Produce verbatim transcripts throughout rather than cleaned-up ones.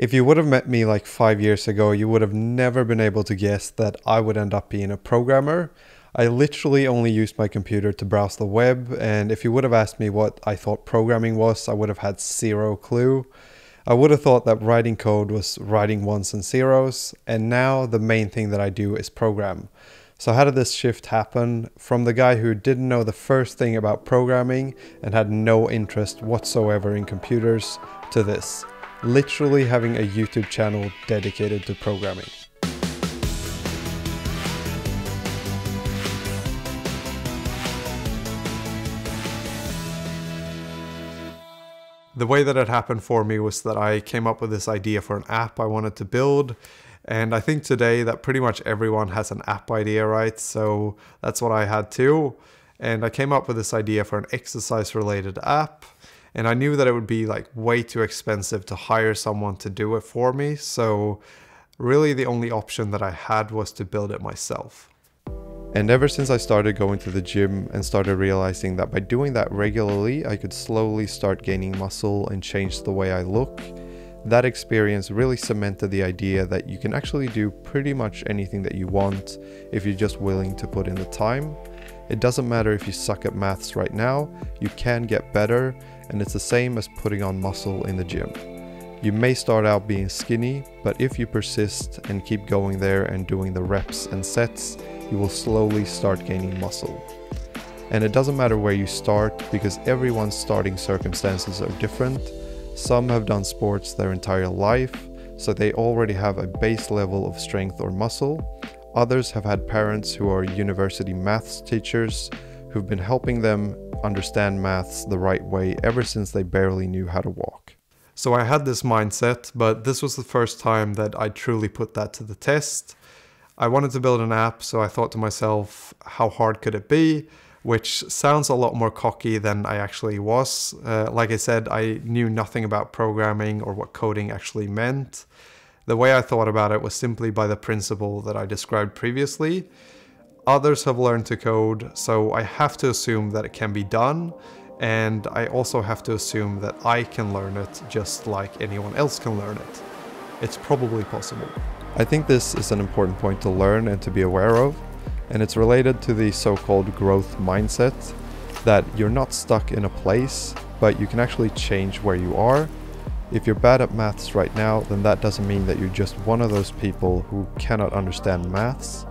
If you would have met me like five years ago, you would have never been able to guess that I would end up being a programmer. I literally only used my computer to browse the web, and if you would have asked me what I thought programming was, I would have had zero clue. I would have thought that writing code was writing ones and zeros, and now the main thing that I do is program. So how did this shift happen from the guy who didn't know the first thing about programming and had no interest whatsoever in computers to this, literally having a YouTube channel dedicated to programming? The way that it happened for me was that I came up with this idea for an app I wanted to build. And I think today that pretty much everyone has an app idea, right? So that's what I had too. And I came up with this idea for an exercise related app. And I knew that it would be like way too expensive to hire someone to do it for me. So really the only option that I had was to build it myself. And ever since I started going to the gym and started realizing that by doing that regularly, I could slowly start gaining muscle and change the way I look, that experience really cemented the idea that you can actually do pretty much anything that you want if you're just willing to put in the time. It doesn't matter if you suck at maths right now, you can get better, and it's the same as putting on muscle in the gym. You may start out being skinny, but if you persist and keep going there and doing the reps and sets, you will slowly start gaining muscle. And it doesn't matter where you start, because everyone's starting circumstances are different. Some have done sports their entire life, so they already have a base level of strength or muscle. Others have had parents who are university maths teachers who've been helping them understand maths the right way ever since they barely knew how to walk. So I had this mindset, but this was the first time that I truly put that to the test. I wanted to build an app, so I thought to myself, how hard could it be? Which sounds a lot more cocky than I actually was. Uh, like I said, I knew nothing about programming or what coding actually meant. The way I thought about it was simply by the principle that I described previously. Others have learned to code, so I have to assume that it can be done. And I also have to assume that I can learn it just like anyone else can learn it. It's probably possible. I think this is an important point to learn and to be aware of, and it's related to the so-called growth mindset, that you're not stuck in a place, but you can actually change where you are. If you're bad at maths right now, then that doesn't mean that you're just one of those people who cannot understand maths,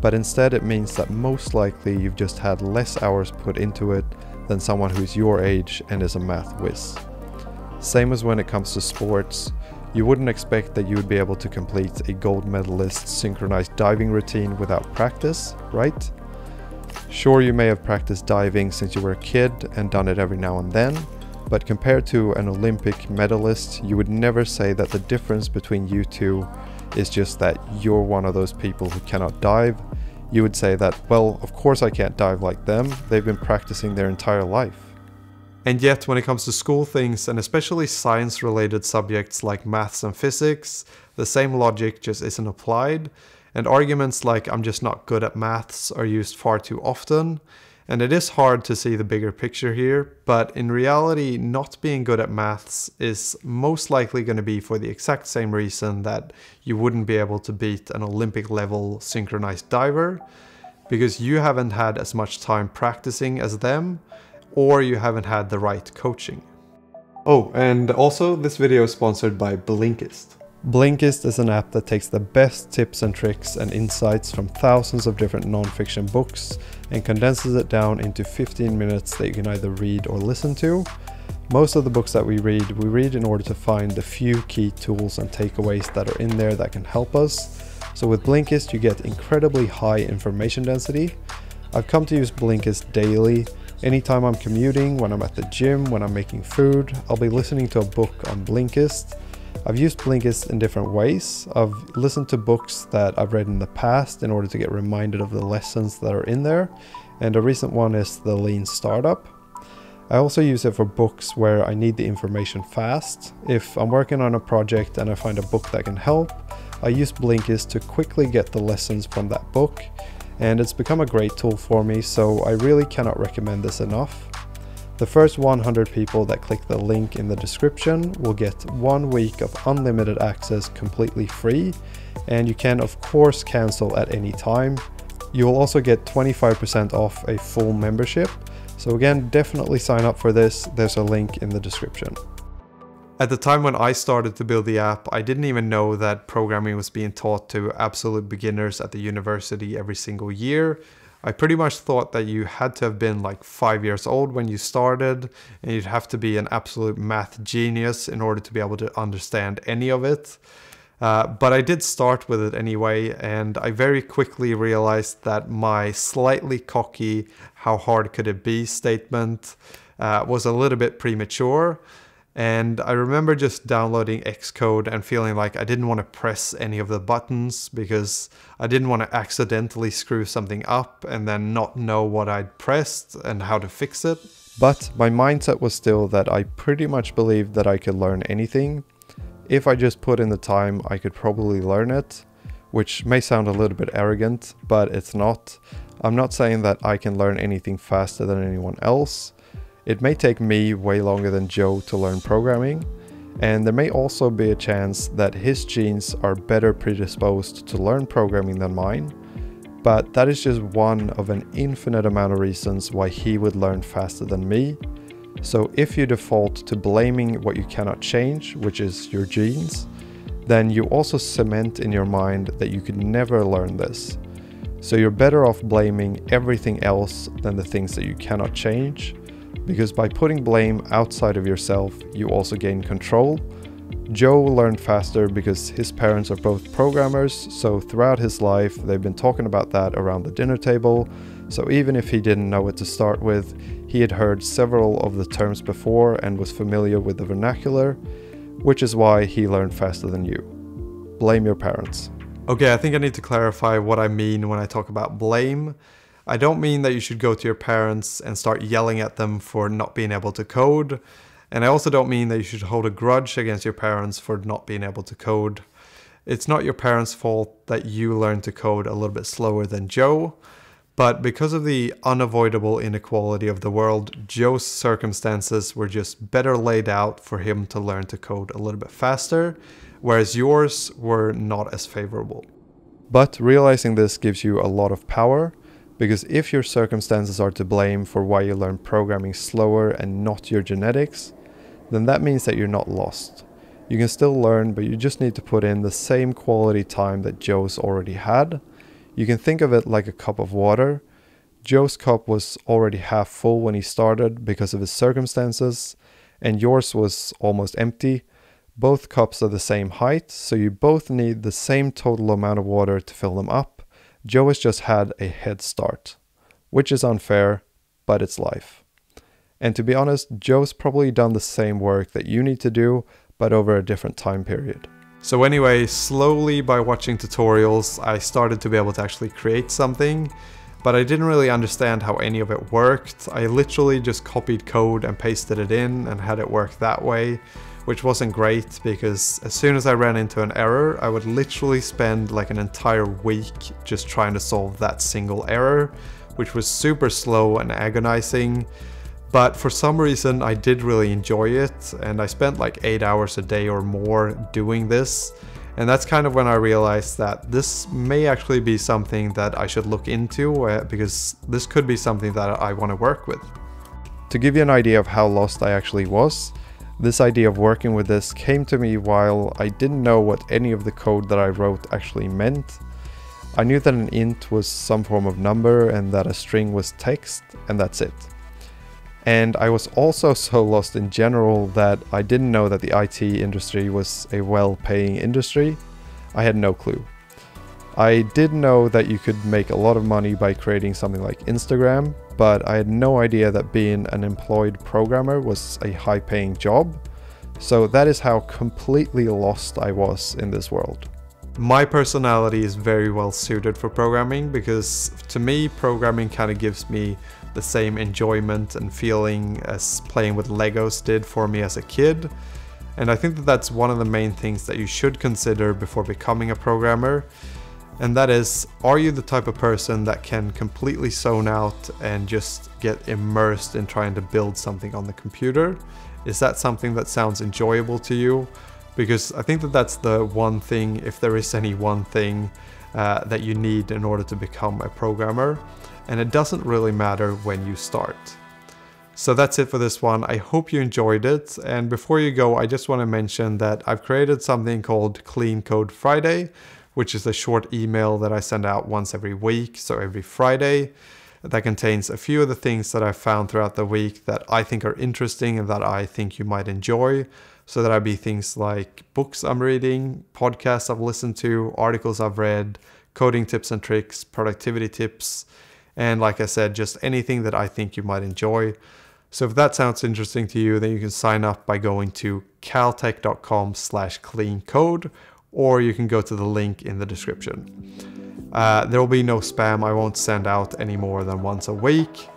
but instead it means that most likely you've just had less hours put into it than someone who's your age and is a math whiz. Same as when it comes to sports. You wouldn't expect that you would be able to complete a gold medalist synchronized diving routine without practice, right? Sure, you may have practiced diving since you were a kid and done it every now and then, but compared to an Olympic medalist, you would never say that the difference between you two is just that you're one of those people who cannot dive. You would say that, well, of course I can't dive like them. They've been practicing their entire life. And yet, when it comes to school things, and especially science-related subjects like maths and physics, the same logic just isn't applied, and arguments like I'm just not good at maths are used far too often. And it is hard to see the bigger picture here, but in reality, not being good at maths is most likely going to be for the exact same reason that you wouldn't be able to beat an Olympic-level synchronized diver, because you haven't had as much time practicing as them, or you haven't had the right coaching. Oh, and also this video is sponsored by Blinkist. Blinkist is an app that takes the best tips and tricks and insights from thousands of different non-fiction books and condenses it down into fifteen minutes that you can either read or listen to. Most of the books that we read, we read in order to find the few key tools and takeaways that are in there that can help us. So with Blinkist, you get incredibly high information density. I've come to use Blinkist daily. Anytime I'm commuting, when I'm at the gym, when I'm making food, I'll be listening to a book on Blinkist. I've used Blinkist in different ways. I've listened to books that I've read in the past in order to get reminded of the lessons that are in there. And a recent one is The Lean Startup. I also use it for books where I need the information fast. If I'm working on a project and I find a book that can help, I use Blinkist to quickly get the lessons from that book. And it's become a great tool for me, so I really cannot recommend this enough. The first one hundred people that click the link in the description will get one week of unlimited access completely free, and you can of course cancel at any time. You will also get twenty-five percent off a full membership. So again, definitely sign up for this. There's a link in the description. At the time when I started to build the app, I didn't even know that programming was being taught to absolute beginners at the university every single year. I pretty much thought that you had to have been like five years old when you started, and you'd have to be an absolute math genius in order to be able to understand any of it. Uh, but I did start with it anyway, and I very quickly realized that my slightly cocky "how hard could it be" statement uh, was a little bit premature. And I remember just downloading Xcode and feeling like I didn't want to press any of the buttons because I didn't want to accidentally screw something up and then not know what I'd pressed and how to fix it. But my mindset was still that I pretty much believed that I could learn anything. If I just put in the time, I could probably learn it, which may sound a little bit arrogant, but it's not. I'm not saying that I can learn anything faster than anyone else. It may take me way longer than Joe to learn programming, and there may also be a chance that his genes are better predisposed to learn programming than mine, but that is just one of an infinite amount of reasons why he would learn faster than me. So if you default to blaming what you cannot change, which is your genes, then you also cement in your mind that you could never learn this. So you're better off blaming everything else than the things that you cannot change. Because by putting blame outside of yourself, you also gain control. Joe learned faster because his parents are both programmers, so throughout his life they've been talking about that around the dinner table. So even if he didn't know it to start with, he had heard several of the terms before and was familiar with the vernacular, which is why he learned faster than you. Blame your parents. Okay, I think I need to clarify what I mean when I talk about blame. I don't mean that you should go to your parents and start yelling at them for not being able to code. And I also don't mean that you should hold a grudge against your parents for not being able to code. It's not your parents' fault that you learned to code a little bit slower than Joe. But because of the unavoidable inequality of the world, Joe's circumstances were just better laid out for him to learn to code a little bit faster, whereas yours were not as favorable. But realizing this gives you a lot of power. Because if your circumstances are to blame for why you learn programming slower and not your genetics, then that means that you're not lost. You can still learn, but you just need to put in the same quality time that Joe's already had. You can think of it like a cup of water. Joe's cup was already half full when he started because of his circumstances, and yours was almost empty. Both cups are the same height, so you both need the same total amount of water to fill them up. Joe has just had a head start, which is unfair, but it's life. And to be honest, Joe's probably done the same work that you need to do, but over a different time period. So anyway, slowly by watching tutorials, I started to be able to actually create something, but I didn't really understand how any of it worked. I literally just copied code and pasted it in and had it work that way, which wasn't great because as soon as I ran into an error, I would literally spend like an entire week just trying to solve that single error, which was super slow and agonizing. But for some reason, I did really enjoy it, and I spent like eight hours a day or more doing this. And that's kind of when I realized that this may actually be something that I should look into uh, because this could be something that I want to work with. To give you an idea of how lost I actually was, this idea of working with this came to me while I didn't know what any of the code that I wrote actually meant. I knew that an int was some form of number and that a string was text, and that's it. And I was also so lost in general that I didn't know that the I T industry was a well-paying industry. I had no clue. I did know that you could make a lot of money by creating something like Instagram, but I had no idea that being an employed programmer was a high-paying job. So that is how completely lost I was in this world. My personality is very well suited for programming because to me, programming kind of gives me the same enjoyment and feeling as playing with Legos did for me as a kid. And I think that that's one of the main things that you should consider before becoming a programmer. and that is, are you the type of person that can completely zone out and just get immersed in trying to build something on the computer? Is that something that sounds enjoyable to you? Because I think that that's the one thing, if there is any one thing, uh, that you need in order to become a programmer. And it doesn't really matter when you start. So that's it for this one. I hope you enjoyed it. And before you go, I just want to mention that I've created something called Clean Code Friday, which is a short email that I send out once every week, so every Friday, that contains a few of the things that I found throughout the week that I think are interesting and that I think you might enjoy. So that'd be things like books I'm reading, podcasts I've listened to, articles I've read, coding tips and tricks, productivity tips, and like I said, just anything that I think you might enjoy. So if that sounds interesting to you, then you can sign up by going to kalletech dot com slash clean code, or you can go to the link in the description. Uh, there will be no spam. I won't send out any more than once a week.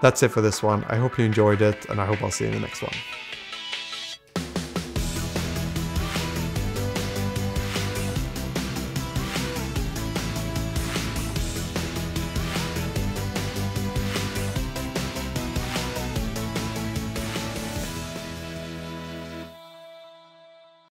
That's it for this one. I hope you enjoyed it, and I hope I'll see you in the next one.